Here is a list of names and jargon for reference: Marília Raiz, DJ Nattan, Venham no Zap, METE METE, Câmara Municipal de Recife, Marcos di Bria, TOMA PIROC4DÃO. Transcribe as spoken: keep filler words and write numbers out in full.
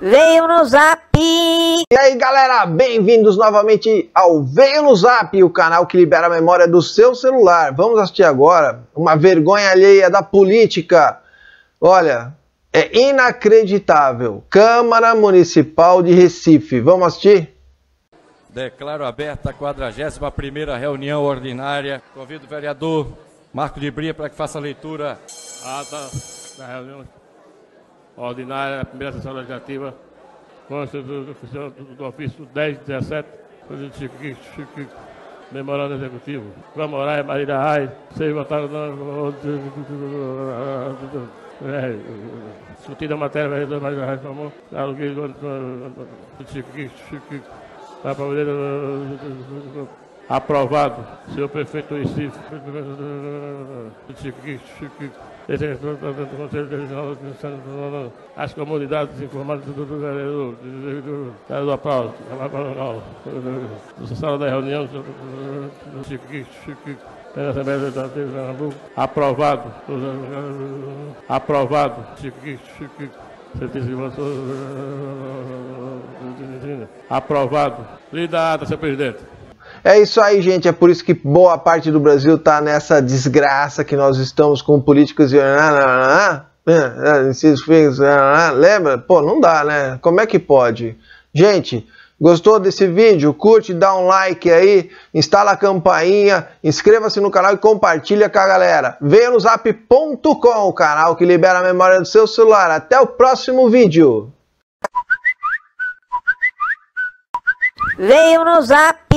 Venham no Zap! E aí galera, bem-vindos novamente ao Venham no Zap, o canal que libera a memória do seu celular. Vamos assistir agora uma vergonha alheia da política. Olha, é inacreditável. Câmara Municipal de Recife. Vamos assistir? Declaro aberta a quadragésima primeira reunião ordinária. Convido o vereador Marcos di Bria para que faça a leitura da reunião ordinária, primeira sessão legislativa, constituição do ofício dez dezessete, memorando executivo. Vamos orar, Marília Raiz, seis votaram discutida a matéria, vereador Marília Raiz, favor, aprovado, senhor prefeito do Recife, do Conselho Regional, as comunidades informadas do vereador, do aplauso, da sala da reunião, da Assembleia Legislativa de Pernambuco, aprovado, aprovado, aprovado, lida ata, senhor presidente. É isso aí, gente. É por isso que boa parte do Brasil tá nessa desgraça que nós estamos com políticos e... Lembra? Pô, não dá, né? Como é que pode? Gente, gostou desse vídeo? Curte, dá um like aí, instala a campainha, inscreva-se no canal e compartilha com a galera. Venha no zap ponto com, o canal que libera a memória do seu celular. Até o próximo vídeo. Venham no Zap!